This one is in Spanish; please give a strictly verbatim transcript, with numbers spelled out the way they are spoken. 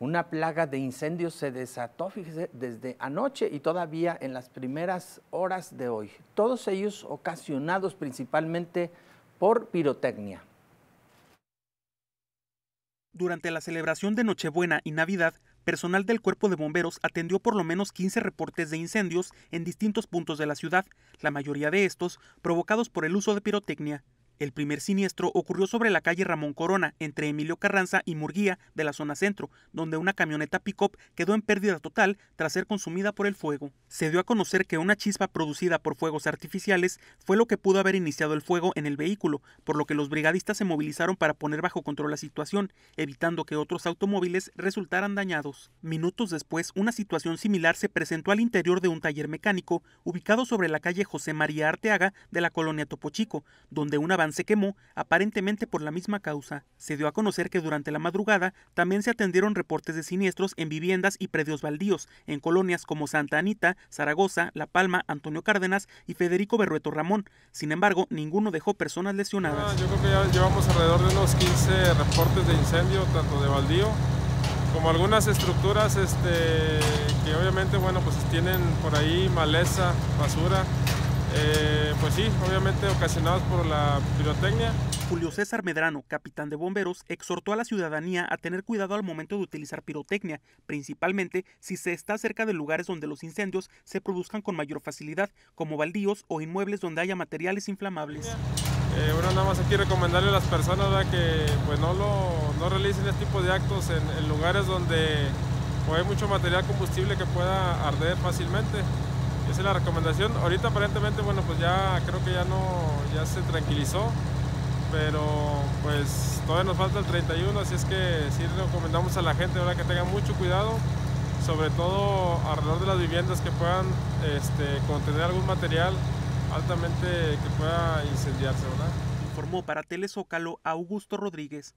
Una plaga de incendios se desató, fíjese, desde anoche y todavía en las primeras horas de hoy. Todos ellos ocasionados principalmente por pirotecnia. Durante la celebración de Nochebuena y Navidad, personal del Cuerpo de Bomberos atendió por lo menos quince reportes de incendios en distintos puntos de la ciudad, la mayoría de estos provocados por el uso de pirotecnia. El primer siniestro ocurrió sobre la calle Ramón Corona, entre Emilio Carranza y Murguía, de la zona centro, donde una camioneta pick-up quedó en pérdida total tras ser consumida por el fuego. Se dio a conocer que una chispa producida por fuegos artificiales fue lo que pudo haber iniciado el fuego en el vehículo, por lo que los brigadistas se movilizaron para poner bajo control la situación, evitando que otros automóviles resultaran dañados. Minutos después, una situación similar se presentó al interior de un taller mecánico ubicado sobre la calle José María Arteaga de la colonia Topo Chico, donde una van se quemó, aparentemente por la misma causa. Se dio a conocer que durante la madrugada también se atendieron reportes de siniestros en viviendas y predios baldíos, en colonias como Santa Anita, Zaragoza, La Palma, Antonio Cárdenas y Federico Berrueto Ramón. Sin embargo, ninguno dejó personas lesionadas. Ah, yo creo que ya llevamos alrededor de unos quince reportes de incendio, tanto de baldío como algunas estructuras este, que obviamente bueno, pues tienen por ahí maleza, basura. Eh, pues sí, obviamente ocasionados por la pirotecnia. Julio César Medrano, capitán de bomberos, exhortó a la ciudadanía a tener cuidado al momento de utilizar pirotecnia, principalmente si se está cerca de lugares donde los incendios se produzcan con mayor facilidad, como baldíos o inmuebles donde haya materiales inflamables. Eh, bueno, nada más aquí recomendarle a las personas, ¿verdad?, que pues no, lo, no realicen este tipo de actos en, en lugares donde pues, hay mucho material combustible que pueda arder fácilmente. Esa es la recomendación. Ahorita aparentemente, bueno, pues ya creo que ya no, ya se tranquilizó, pero pues todavía nos falta el treinta y uno, así es que sí recomendamos a la gente, ¿verdad?, que tengan mucho cuidado, sobre todo alrededor de las viviendas que puedan este, contener algún material altamente que pueda incendiarse, ¿verdad? Informó para Telezócalo Augusto Rodríguez.